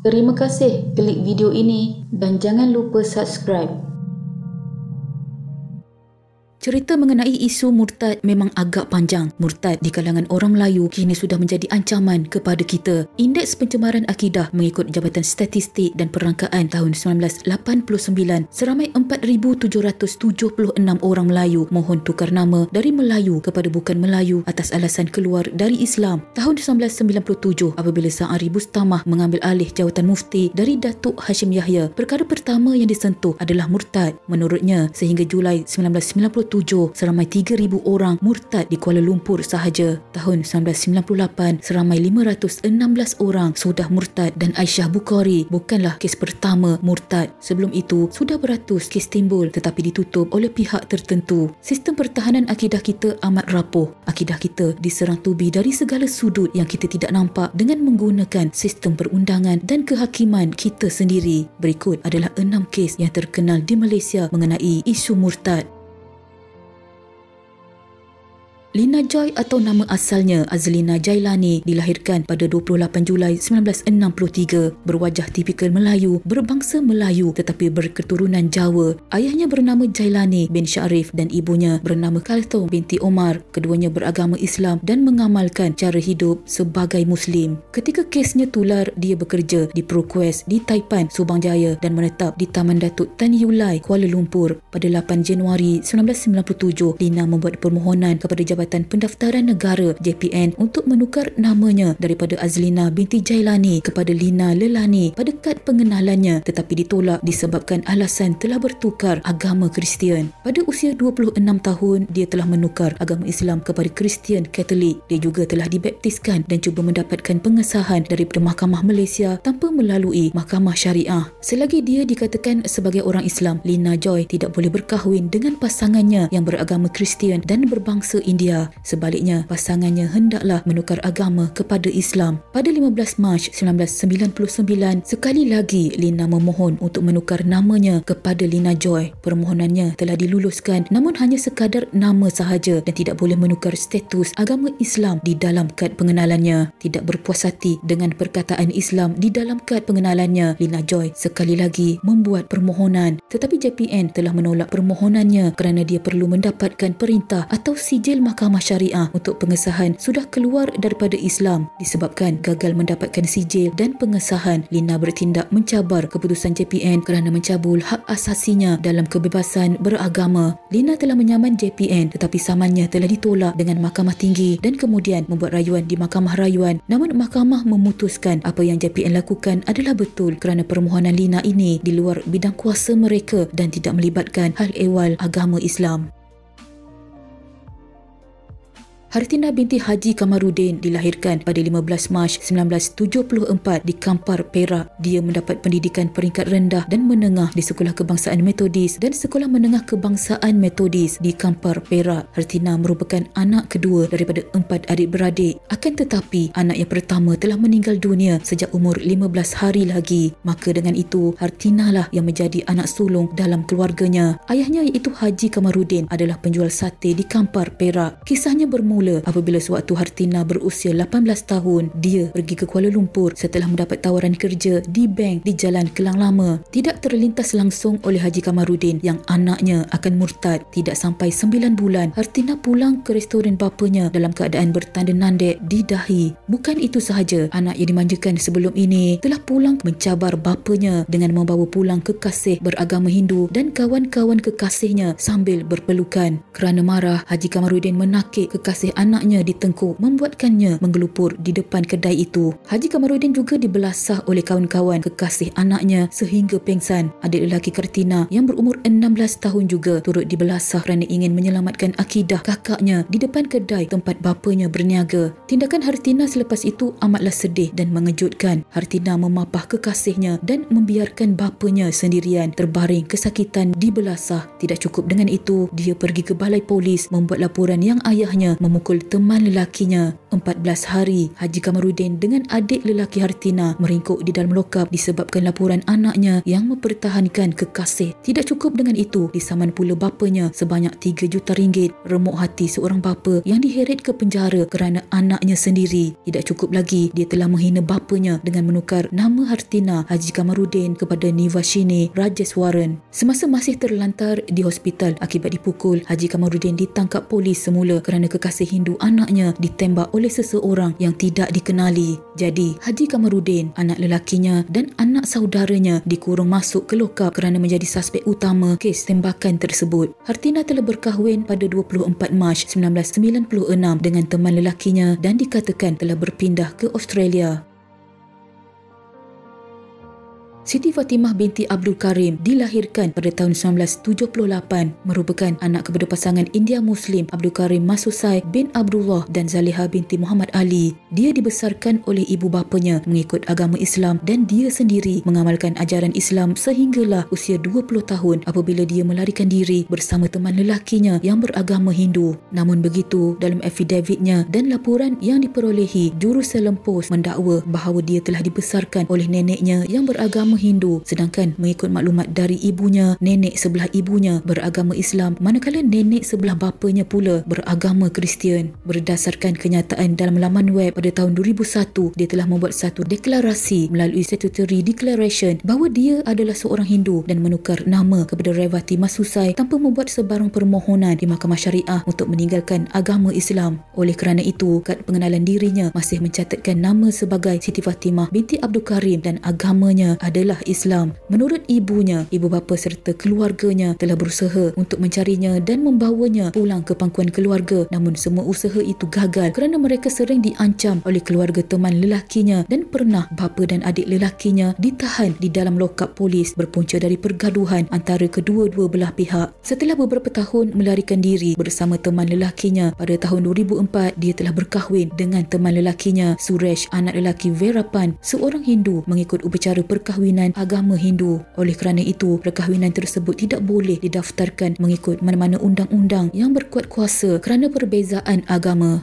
Terima kasih klik video ini dan jangan lupa subscribe. Cerita mengenai isu murtad memang agak panjang. Murtad di kalangan orang Melayu kini sudah menjadi ancaman kepada kita. Indeks pencemaran akidah mengikut Jabatan Statistik dan Perangkaan tahun 1989, seramai 4,776 orang Melayu mohon tukar nama dari Melayu kepada bukan Melayu atas alasan keluar dari Islam. Tahun 1997, apabila Sa'ari Bustamah mengambil alih jawatan mufti dari Datuk Hashim Yahya, perkara pertama yang disentuh adalah murtad. Menurutnya, sehingga Julai 1997, seramai 3,000 orang murtad di Kuala Lumpur sahaja. Tahun 1998, seramai 516 orang sudah murtad dan Aisyah Bukhari bukanlah kes pertama murtad. Sebelum itu, sudah beratus kes timbul tetapi ditutup oleh pihak tertentu. Sistem pertahanan akidah kita amat rapuh. Akidah kita diserang tubi dari segala sudut yang kita tidak nampak dengan menggunakan sistem perundangan dan kehakiman kita sendiri. Berikut adalah 6 kes yang terkenal di Malaysia mengenai isu murtad. Lina Joy atau nama asalnya Azlina Jailani dilahirkan pada 28 Julai 1963, berwajah tipikal Melayu, berbangsa Melayu tetapi berketurunan Jawa. Ayahnya bernama Jailani bin Syarif dan ibunya bernama Kalthum binti Omar. Keduanya beragama Islam dan mengamalkan cara hidup sebagai Muslim. Ketika kesnya tular, dia bekerja di ProQuest di Taipan, Subang Jaya dan menetap di Taman Datuk Tan Yue Lai, Kuala Lumpur. Pada 8 Januari 1997, Lina membuat permohonan kepada Jabatan Pendaftaran Negara JPN untuk menukar namanya daripada Azlina binti Jailani kepada Lina Lelani pada kad pengenalannya tetapi ditolak disebabkan alasan telah bertukar agama Kristian. Pada usia 26 tahun, dia telah menukar agama Islam kepada Kristian Katolik. Dia juga telah dibaptiskan dan cuba mendapatkan pengesahan daripada Mahkamah Malaysia tanpa melalui Mahkamah Syariah. Selagi dia dikatakan sebagai orang Islam, Lina Joy tidak boleh berkahwin dengan pasangannya yang beragama Kristian dan berbangsa India. Sebaliknya, pasangannya hendaklah menukar agama kepada Islam. Pada 15 Mac 1999, sekali lagi Lina memohon untuk menukar namanya kepada Lina Joy. Permohonannya telah diluluskan namun hanya sekadar nama sahaja dan tidak boleh menukar status agama Islam di dalam kad pengenalannya. Tidak berpuas hati dengan perkataan Islam di dalam kad pengenalannya, Lina Joy sekali lagi membuat permohonan. Tetapi JPN telah menolak permohonannya kerana dia perlu mendapatkan perintah atau sijil Mahkamah Syariah untuk pengesahan sudah keluar daripada Islam. Disebabkan gagal mendapatkan sijil dan pengesahan, Lina bertindak mencabar keputusan JPN kerana mencabul hak asasinya dalam kebebasan beragama. Lina telah menyaman JPN tetapi samannya telah ditolak dengan Mahkamah Tinggi dan kemudian membuat rayuan di Mahkamah Rayuan. Namun mahkamah memutuskan apa yang JPN lakukan adalah betul kerana permohonan Lina ini di luar bidang kuasa mereka dan tidak melibatkan hal ehwal agama Islam. Hartina binti Haji Kamarudin dilahirkan pada 15 Mac 1974 di Kampar, Perak. Dia mendapat pendidikan peringkat rendah dan menengah di Sekolah Kebangsaan Metodis dan Sekolah Menengah Kebangsaan Metodis di Kampar, Perak. Hartina merupakan anak kedua daripada 4 adik-beradik. Akan tetapi, anak yang pertama telah meninggal dunia sejak umur 15 hari lagi. Maka dengan itu, Hartina lah yang menjadi anak sulung dalam keluarganya. Ayahnya iaitu Haji Kamarudin adalah penjual sate di Kampar, Perak. Kisahnya bermula apabila sewaktu Hartina berusia 18 tahun, dia pergi ke Kuala Lumpur setelah mendapat tawaran kerja di bank di Jalan Kelang Lama. Tidak terlintas langsung oleh Haji Kamarudin yang anaknya akan murtad. Tidak sampai 9 bulan, Hartina pulang ke restoran bapanya dalam keadaan bertanda nandek di dahi. Bukan itu sahaja, anak yang dimanjakan sebelum ini telah pulang mencabar bapanya dengan membawa pulang kekasih beragama Hindu dan kawan-kawan kekasihnya sambil berpelukan. Kerana marah, Haji Kamarudin menakik kekasih anaknya di tengkuk membuatkannya menggelupur di depan kedai itu. Haji Kamarudin juga dibelasah oleh kawan-kawan kekasih anaknya sehingga pengsan. Adik lelaki Kartina yang berumur 16 tahun juga turut dibelasah kerana ingin menyelamatkan akidah kakaknya di depan kedai tempat bapanya berniaga. Tindakan Hartina selepas itu amatlah sedih dan mengejutkan. Hartina memapah kekasihnya dan membiarkan bapanya sendirian terbaring kesakitan dibelasah. Tidak cukup dengan itu, dia pergi ke balai polis membuat laporan yang ayahnya memukul teman lelakinya. 14 hari, Haji Kamarudin dengan adik lelaki Hartina meringkuk di dalam lokap disebabkan laporan anaknya yang mempertahankan kekasih. Tidak cukup dengan itu, disaman pula bapanya sebanyak 3 juta ringgit. Remuk hati seorang bapa yang diheret ke penjara kerana anaknya sendiri. Tidak cukup lagi, dia telah menghina bapanya dengan menukar nama Hartina Haji Kamarudin kepada Nivashini Rajeswaran. Semasa masih terlantar di hospital akibat dipukul, Haji Kamarudin ditangkap polis semula kerana kekasih Hindu anaknya ditembak oleh seseorang yang tidak dikenali. Jadi, Haji Kamarudin, anak lelakinya dan anak saudaranya dikurung masuk ke lokap kerana menjadi suspek utama kes tembakan tersebut. Hartina telah berkahwin pada 24 Mac 1996 dengan teman lelakinya dan dikatakan telah berpindah ke Australia. Siti Fatimah binti Abdul Karim dilahirkan pada tahun 1978, merupakan anak kepada pasangan India Muslim Abdul Karim Masusai bin Abdullah dan Zaliha binti Muhammad Ali. Dia dibesarkan oleh ibu bapanya mengikut agama Islam dan dia sendiri mengamalkan ajaran Islam sehinggalah usia 20 tahun apabila dia melarikan diri bersama teman lelakinya yang beragama Hindu. Namun begitu, dalam affidavitnya dan laporan yang diperolehi, Jerusalem Post mendakwa bahawa dia telah dibesarkan oleh neneknya yang beragama Hindu, sedangkan mengikut maklumat dari ibunya, nenek sebelah ibunya beragama Islam, manakala nenek sebelah bapanya pula beragama Kristian. Berdasarkan kenyataan dalam laman web pada tahun 2001, dia telah membuat satu deklarasi melalui statutory declaration bahawa dia adalah seorang Hindu dan menukar nama kepada Revati Masusai tanpa membuat sebarang permohonan di Mahkamah Syariah untuk meninggalkan agama Islam. Oleh kerana itu, kad pengenalan dirinya masih mencatatkan nama sebagai Siti Fatimah binti Abdul Karim dan agamanya adalah Islam. Menurut ibunya, ibu bapa serta keluarganya telah berusaha untuk mencarinya dan membawanya pulang ke pangkuan keluarga, namun semua usaha itu gagal kerana mereka sering diancam oleh keluarga teman lelakinya dan pernah bapa dan adik lelakinya ditahan di dalam lokap polis berpunca dari pergaduhan antara kedua-dua belah pihak. Setelah beberapa tahun melarikan diri bersama teman lelakinya, pada tahun 2004 dia telah berkahwin dengan teman lelakinya Suresh, anak lelaki Verapan, seorang Hindu mengikut upacara perkahwinan agama Hindu. Oleh kerana itu, perkahwinan tersebut tidak boleh didaftarkan mengikut mana-mana undang-undang yang berkuat kuasa kerana perbezaan agama.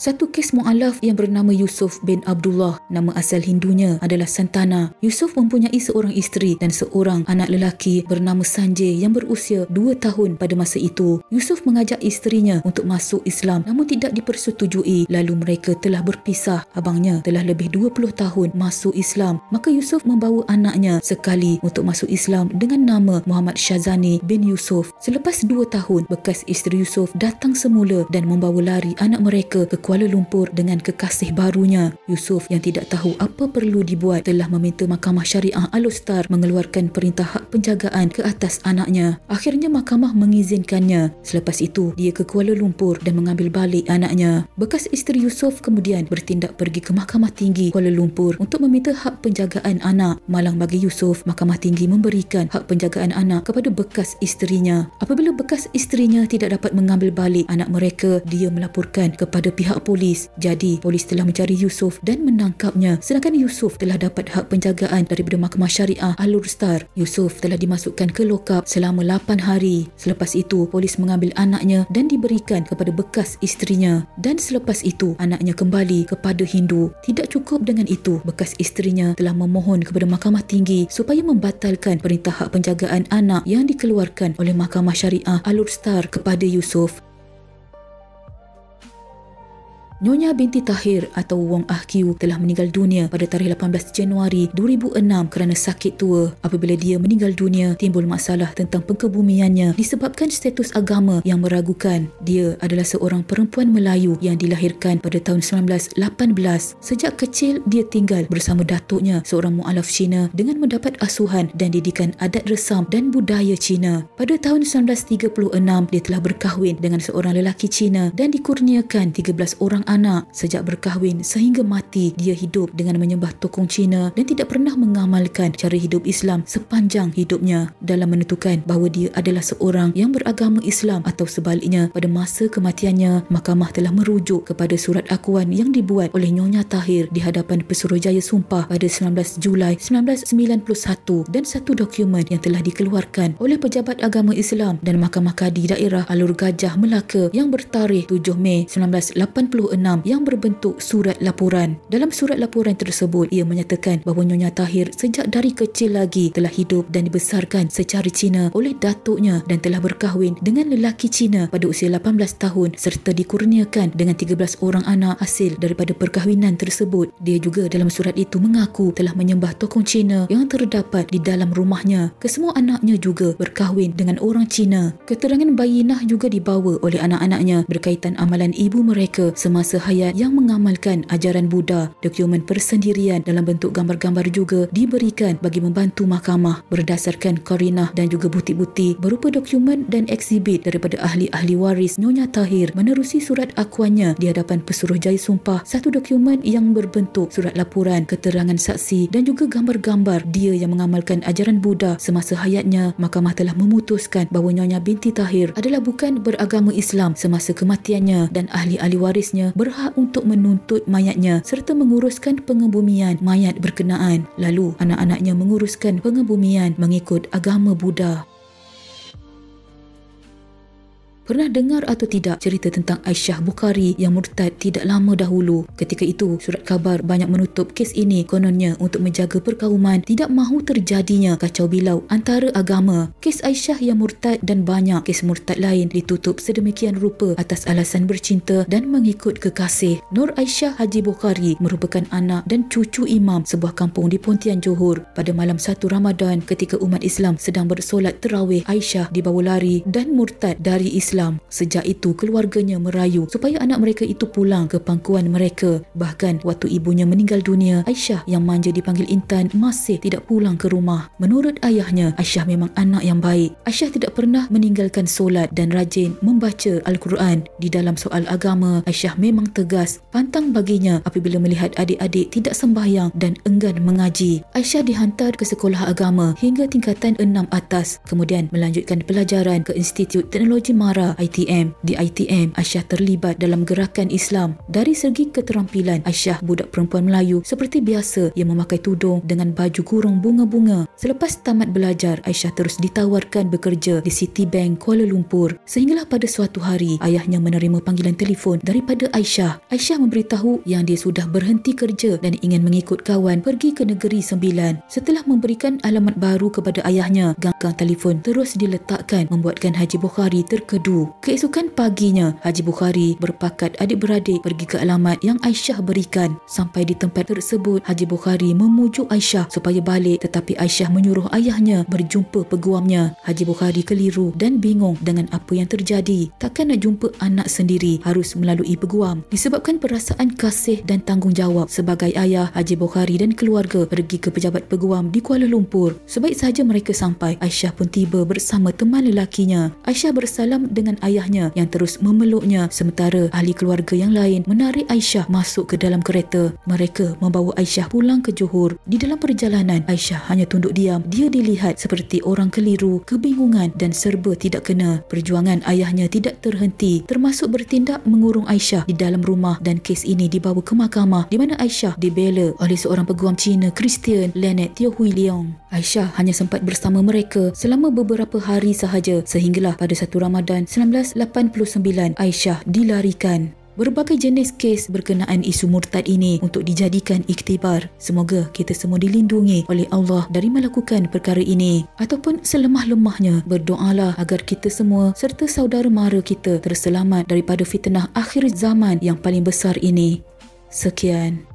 Satu kes mu'alaf yang bernama Yusuf bin Abdullah, nama asal Hindunya adalah Santana. Yusuf mempunyai seorang isteri dan seorang anak lelaki bernama Sanjay yang berusia 2 tahun pada masa itu. Yusuf mengajak isterinya untuk masuk Islam namun tidak dipersetujui, lalu mereka telah berpisah. Abangnya telah lebih 20 tahun masuk Islam, maka Yusuf membawa anaknya sekali untuk masuk Islam dengan nama Muhammad Shazani bin Yusuf. Selepas 2 tahun, bekas isteri Yusuf datang semula dan membawa lari anak mereka ke Kuala Lumpur dengan kekasih barunya. Yusuf yang tidak tahu apa perlu dibuat telah meminta Mahkamah Syariah Al-Ustar mengeluarkan perintah hak penjagaan ke atas anaknya. Akhirnya mahkamah mengizinkannya. Selepas itu, dia ke Kuala Lumpur dan mengambil balik anaknya. Bekas isteri Yusuf kemudian bertindak pergi ke Mahkamah Tinggi Kuala Lumpur untuk meminta hak penjagaan anak. Malang bagi Yusuf, Mahkamah Tinggi memberikan hak penjagaan anak kepada bekas isterinya. Apabila bekas isterinya tidak dapat mengambil balik anak mereka, dia melaporkan kepada pihak polis. Jadi, polis telah mencari Yusuf dan menangkapnya, sedangkan Yusuf telah dapat hak penjagaan daripada Mahkamah Syariah Al-Ustar. Yusuf telah dimasukkan ke lokap selama 8 hari. Selepas itu, polis mengambil anaknya dan diberikan kepada bekas isterinya. Dan selepas itu, anaknya kembali kepada Hindu. Tidak cukup dengan itu, bekas isterinya telah memohon kepada Mahkamah Tinggi supaya membatalkan perintah hak penjagaan anak yang dikeluarkan oleh Mahkamah Syariah Al-Ustar kepada Yusuf. Nyonya binti Tahir atau Wong Ah Kiu telah meninggal dunia pada tarikh 18 Januari 2006 kerana sakit tua. Apabila dia meninggal dunia, timbul masalah tentang pengkebumiannya disebabkan status agama yang meragukan. Dia adalah seorang perempuan Melayu yang dilahirkan pada tahun 1918. Sejak kecil, dia tinggal bersama datuknya, seorang mu'alaf Cina, dengan mendapat asuhan dan didikan adat resam dan budaya Cina. Pada tahun 1936, dia telah berkahwin dengan seorang lelaki Cina dan dikurniakan 13 orang anak. Sejak berkahwin sehingga mati, dia hidup dengan menyembah tokong Cina dan tidak pernah mengamalkan cara hidup Islam sepanjang hidupnya. Dalam menentukan bahawa dia adalah seorang yang beragama Islam atau sebaliknya, pada masa kematiannya, mahkamah telah merujuk kepada surat akuan yang dibuat oleh Nyonya Tahir di hadapan Pesuruhjaya Sumpah pada 19 Julai 1991 dan satu dokumen yang telah dikeluarkan oleh Pejabat Agama Islam dan Mahkamah Kadi Daerah Alur Gajah Melaka yang bertarikh 7 Mei 1986 yang berbentuk surat laporan. Dalam surat laporan tersebut, ia menyatakan bahawa Nyonya Tahir sejak dari kecil lagi telah hidup dan dibesarkan secara Cina oleh datuknya dan telah berkahwin dengan lelaki Cina pada usia 18 tahun serta dikurniakan dengan 13 orang anak hasil daripada perkahwinan tersebut. Dia juga dalam surat itu mengaku telah menyembah tokong Cina yang terdapat di dalam rumahnya. Kesemua anaknya juga berkahwin dengan orang Cina. Keterangan bayinah juga dibawa oleh anak-anaknya berkaitan amalan ibu mereka semasa hayat yang mengamalkan ajaran Buddha. Dokumen persendirian dalam bentuk gambar-gambar juga diberikan bagi membantu mahkamah berdasarkan qarinah dan juga bukti-bukti berupa dokumen dan eksibit daripada ahli-ahli waris Nyonya Tahir menerusi surat akuannya di hadapan Pesuruhjaya Sumpah, satu dokumen yang berbentuk surat laporan, keterangan saksi dan juga gambar-gambar dia yang mengamalkan ajaran Buddha semasa hayatnya. Mahkamah telah memutuskan bahawa Nyonya binti Tahir adalah bukan beragama Islam semasa kematiannya dan ahli-ahli warisnya berhak untuk menuntut mayatnya serta menguruskan pengebumian mayat berkenaan. Lalu anak-anaknya menguruskan pengebumian mengikut agama Buddha. Pernah dengar atau tidak cerita tentang Aisyah Bukhari yang murtad tidak lama dahulu? Ketika itu, surat khabar banyak menutup kes ini kononnya untuk menjaga perkauman tidak mahu terjadinya kacau bilau antara agama. Kes Aisyah yang murtad dan banyak kes murtad lain ditutup sedemikian rupa atas alasan bercinta dan mengikut kekasih. Nur Aisyah Haji Bukhari merupakan anak dan cucu imam sebuah kampung di Pontian, Johor. Pada malam 1 Ramadan, ketika umat Islam sedang bersolat terawih, Aisyah dibawa lari dan murtad dari Islam. Sejak itu, keluarganya merayu supaya anak mereka itu pulang ke pangkuan mereka. Bahkan, waktu ibunya meninggal dunia, Aisyah yang manja dipanggil Intan masih tidak pulang ke rumah. Menurut ayahnya, Aisyah memang anak yang baik. Aisyah tidak pernah meninggalkan solat dan rajin membaca Al-Quran. Di dalam soal agama, Aisyah memang tegas. Pantang baginya apabila melihat adik-adik tidak sembahyang dan enggan mengaji. Aisyah dihantar ke sekolah agama hingga tingkatan 6 atas. Kemudian, melanjutkan pelajaran ke Institut Teknologi MARA ITM. Di ITM, Aisyah terlibat dalam gerakan Islam. Dari segi keterampilan, Aisyah budak perempuan Melayu seperti biasa yang memakai tudung dengan baju kurung bunga-bunga. Selepas tamat belajar, Aisyah terus ditawarkan bekerja di Citibank Kuala Lumpur. Sehinggalah pada suatu hari, ayahnya menerima panggilan telefon daripada Aisyah. Aisyah memberitahu yang dia sudah berhenti kerja dan ingin mengikut kawan pergi ke Negeri Sembilan. Setelah memberikan alamat baru kepada ayahnya, ganggang telefon terus diletakkan membuatkan Haji Bukhari terkedu. Keesokan paginya, Haji Bukhari berpakat adik-beradik pergi ke alamat yang Aisyah berikan. Sampai di tempat tersebut, Haji Bukhari memujuk Aisyah supaya balik, tetapi Aisyah menyuruh ayahnya berjumpa peguamnya. Haji Bukhari keliru dan bingung dengan apa yang terjadi. Takkan nak jumpa anak sendiri, harus melalui peguam. Disebabkan perasaan kasih dan tanggungjawab sebagai ayah, Haji Bukhari dan keluarga pergi ke pejabat peguam di Kuala Lumpur. Sebaik saja mereka sampai, Aisyah pun tiba bersama teman lelakinya. Aisyah bersalam dengan ayahnya yang terus memeluknya, sementara ahli keluarga yang lain menarik Aisyah masuk ke dalam kereta. Mereka membawa Aisyah pulang ke Johor. Di dalam perjalanan, Aisyah hanya tunduk diam. Dia dilihat seperti orang keliru, kebingungan dan serba tidak kena. Perjuangan ayahnya tidak terhenti, termasuk bertindak mengurung Aisyah di dalam rumah, dan kes ini dibawa ke mahkamah di mana Aisyah dibela oleh seorang peguam Cina, Christian Leonard Teohui Leong. Aisyah hanya sempat bersama mereka selama beberapa hari sahaja, sehinggalah pada 1 Ramadan 1989 Aisyah dilarikan. Berbagai jenis kes berkenaan isu murtad ini untuk dijadikan iktibar. Semoga kita semua dilindungi oleh Allah dari melakukan perkara ini. Ataupun selemah-lemahnya, berdoalah agar kita semua serta saudara mara kita terselamat daripada fitnah akhir zaman yang paling besar ini. Sekian.